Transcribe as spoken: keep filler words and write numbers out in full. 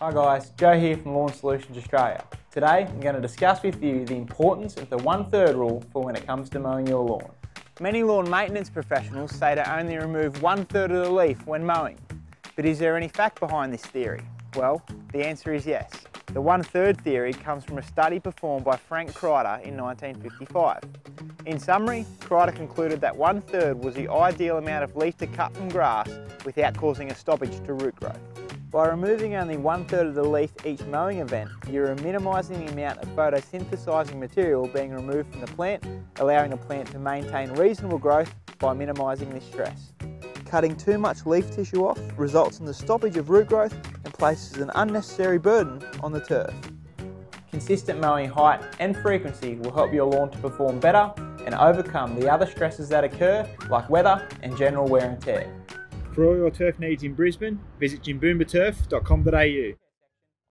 Hi guys, Joe here from Lawn Solutions Australia. Today I'm going to discuss with you the importance of the one-third rule for when it comes to mowing your lawn. Many lawn maintenance professionals say to only remove one-third of the leaf when mowing. But is there any fact behind this theory? Well, the answer is yes. The one-third theory comes from a study performed by Frank Crider in nineteen fifty-five. In summary, Crider concluded that one-third was the ideal amount of leaf to cut from grass without causing a stoppage to root growth. By removing only one-third of the leaf each mowing event, you are minimising the amount of photosynthesising material being removed from the plant, allowing the plant to maintain reasonable growth by minimising this stress. Cutting too much leaf tissue off results in the stoppage of root growth and places an unnecessary burden on the turf. Consistent mowing height and frequency will help your lawn to perform better and overcome the other stresses that occur, like weather and general wear and tear. For all your turf needs in Brisbane, visit jim boomba turf dot com dot A U.